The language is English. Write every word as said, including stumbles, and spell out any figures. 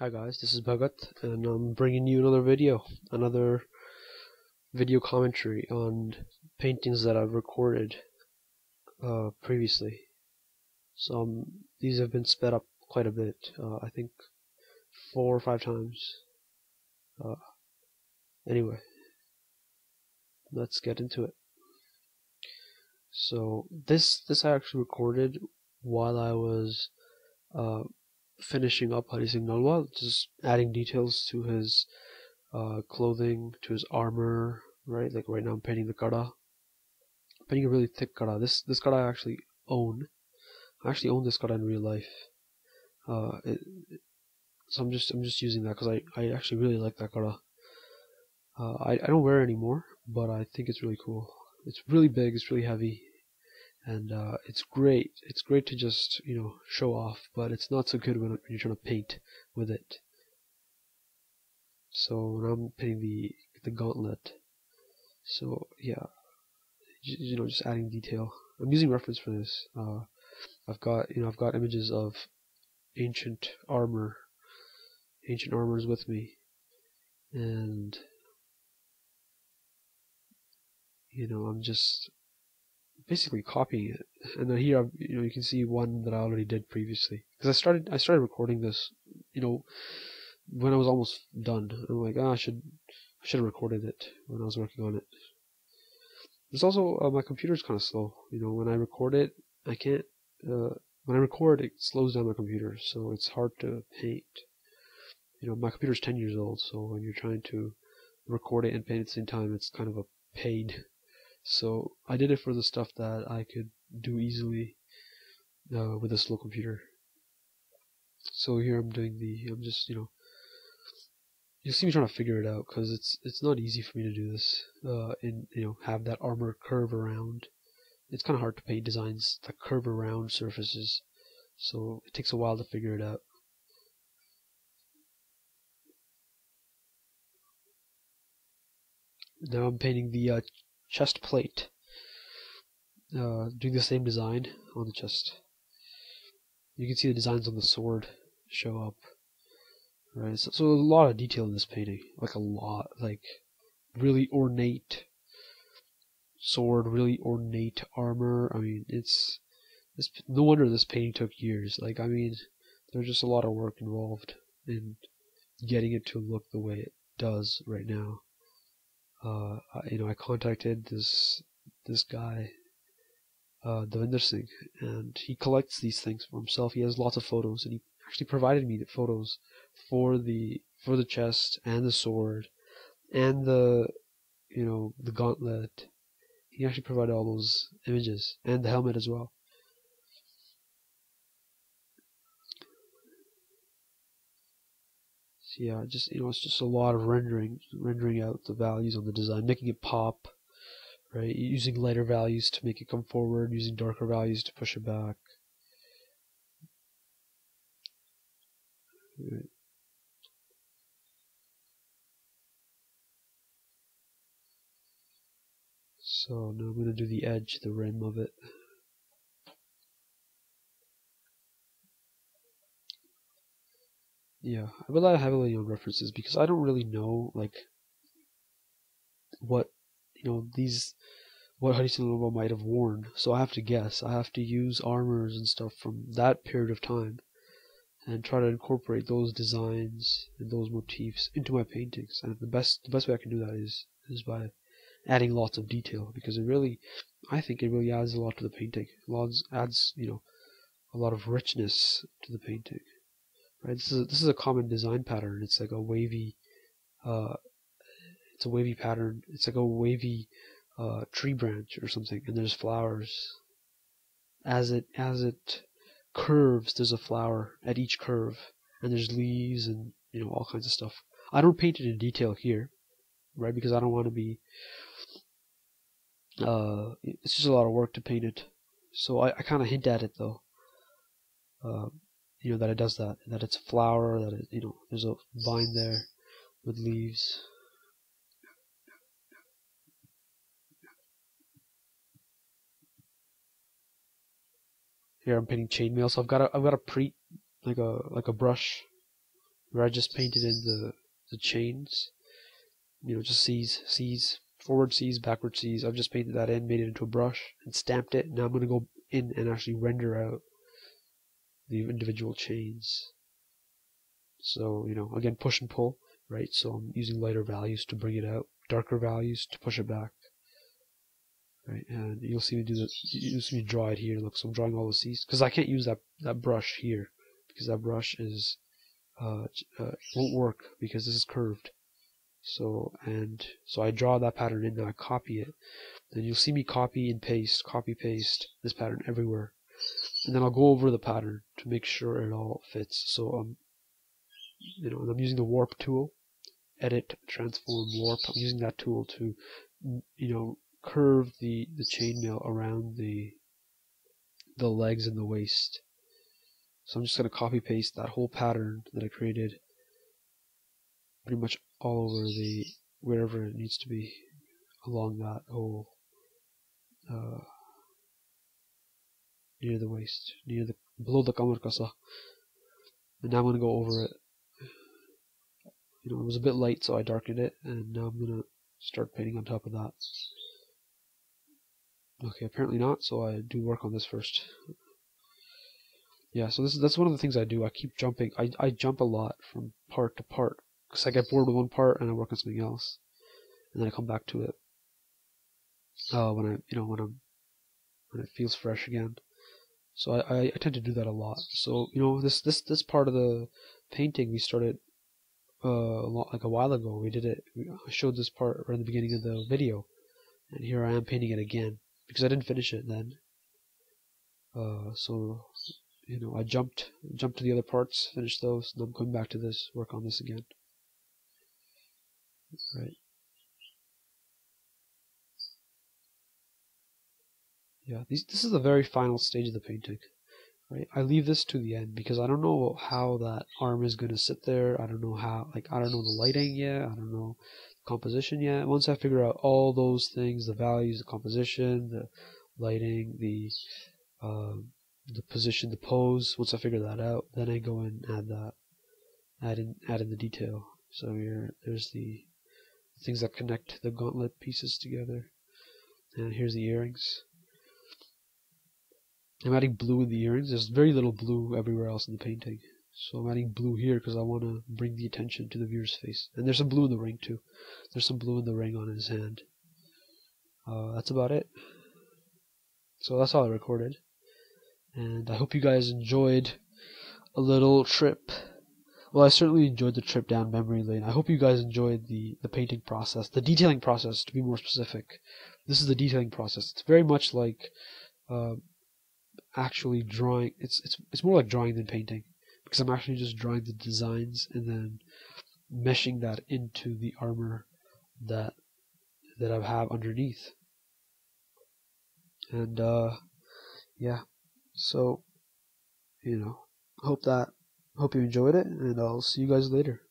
Hi guys, this is Bhagat, and I'm bringing you another video, another video commentary on paintings that I've recorded uh, previously. So um, these have been sped up quite a bit, uh, I think four or five times. Uh, anyway, let's get into it. So this this I actually recorded while I was uh, finishing up Hari Singh Nalwa, just adding details to his uh, clothing, to his armor, right? Like right now I'm painting the kara, I'm painting a really thick kara. This this kara I actually own. I actually own this kara in real life. Uh, it, it, so I'm just I'm just using that because I, I actually really like that kara. Uh, I, I don't wear it anymore, but I think it's really cool. It's really big, it's really heavy. And uh, it's great. It's great to just, you know, show off, but it's not so good when you're trying to paint with it. So now I'm painting the the gauntlet. So yeah, you know, just adding detail. I'm using reference for this. Uh, I've got you know I've got images of ancient armor, ancient armors with me, and you know I'm just basically copying it, and then here I've, you know you can see one that I already did previously because I started I started recording this, you know, when I was almost done. I'm like, ah, I should I should have recorded it when I was working on it. There's also uh, my computer's kind of slow. You know, when I record it, I can't. Uh, when I record, it slows down my computer, so it's hard to paint. You know, my computer's ten years old, so when you're trying to record it and paint at the same time, it's kind of a pain. So I did it for the stuff that I could do easily uh, with a slow computer. So here I'm doing the, I'm just, you know, you'll see me trying to figure it out because it's it's not easy for me to do this. Uh, and you know, have that armor curve around. It's kind of hard to paint designs that curve around surfaces. So it takes a while to figure it out. Now I'm painting the Uh, chest plate, uh, doing the same design on the chest. You can see the designs on the sword show up, right? So, so a lot of detail in this painting, like a lot, like really ornate sword, really ornate armor. I mean, it's, it's no wonder this painting took years. Like, I mean, there's just a lot of work involved in getting it to look the way it does right now. Uh, you know, I contacted this this guy, uh, Davinder Singh, and he collects these things for himself. He has lots of photos, and he actually provided me the photos for the for the chest and the sword and the you know the gauntlet. He actually provided all those images and the helmet as well. Yeah, just you know, it's just a lot of rendering, rendering out the values on the design, making it pop, right? Using lighter values to make it come forward, using darker values to push it back. Right. So now I'm going to do the edge, the rim of it. Yeah, I rely heavily on references because I don't really know, like, what, you know, these, what Hari Singh Nalwa might have worn. So I have to guess. I have to use armors and stuff from that period of time and try to incorporate those designs and those motifs into my paintings. And the best the best way I can do that is, is by adding lots of detail, because it really, I think it really adds a lot to the painting. It adds, you know, a lot of richness to the painting. Right, this is a, this is a common design pattern. It's like a wavy, uh, it's a wavy pattern. It's like a wavy uh, tree branch or something, and there's flowers. As it as it curves, there's a flower at each curve, and there's leaves and you know all kinds of stuff. I don't paint it in detail here, right? Because I don't want to be. Uh, it's just a lot of work to paint it, so I, I kind of hint at it though. Uh, You know that it does that, that it's a flower, that it, you know there's a vine there with leaves. Here I'm painting chainmail, so I've got a I've got a pre like a like a brush where I just painted in the, the chains, you know, just C's, C's, forward C's, backward C's. I've just painted that in, made it into a brush, and stamped it. Now I'm going to go in and actually render out the individual chains. So, you know, again, push and pull, right? So I'm using lighter values to bring it out, darker values to push it back. Right, and you'll see me do this, you'll see me draw it here. Look, so I'm drawing all the C's, because I can't use that, that brush here, because that brush is, uh, uh, won't work, because this is curved. So, and, so I draw that pattern in, and I copy it. Then you'll see me copy and paste, copy, paste this pattern everywhere. And then I'll go over the pattern to make sure it all fits. So I'm, you know, and I'm using the warp tool, edit, transform, warp. I'm using that tool to, you know, curve the the chainmail around the the legs and the waist. So I'm just going to copy paste that whole pattern that I created, pretty much all over the wherever it needs to be along that whole uh, near the waist, near the below the kamar kasa. And now I'm going to go over it. You know, it was a bit light, so I darkened it, and now I'm going to start painting on top of that. Okay, apparently not, so I do work on this first. Yeah, so this is, that's one of the things I do. I keep jumping. I, I jump a lot from part to part, because I get bored with one part and I work on something else, and then I come back to it uh, when I you know when I'm when it feels fresh again. So I, I, I tend to do that a lot. So you know this this this part of the painting we started uh, a lot, like a while ago. We did it. I showed this part right in the beginning of the video, and here I am painting it again, because I didn't finish it then. Uh, so, you know, I jumped, jumped to the other parts, finished those, and I'm going back to this, work on this again. Right. Yeah, these, this is the very final stage of the painting. Right. I leave this to the end, because I don't know how that arm is going to sit there. I don't know how, like, I don't know the lighting yet. I don't know composition yet. Once I figure out all those things, the values, the composition, the lighting, the um, the position, the pose, once I figure that out, then I go and add that, add in, add in the detail. So here, there's the things that connect the gauntlet pieces together, and here's the earrings. I'm adding blue in the earrings. There's very little blue everywhere else in the painting, so I'm adding blue here because I want to bring the attention to the viewer's face. And there's some blue in the ring too. There's some blue in the ring on his hand. Uh, that's about it. So that's all I recorded. And I hope you guys enjoyed a little trip. Well, I certainly enjoyed the trip down memory lane. I hope you guys enjoyed the, the painting process, the detailing process to be more specific. This is the detailing process. It's very much like uh, actually drawing. It's, it's, it's more like drawing than painting, because I'm actually just drawing the designs and then meshing that into the armor that that I have underneath. And uh, yeah, so you know, hope that hope you enjoyed it, and I'll see you guys later.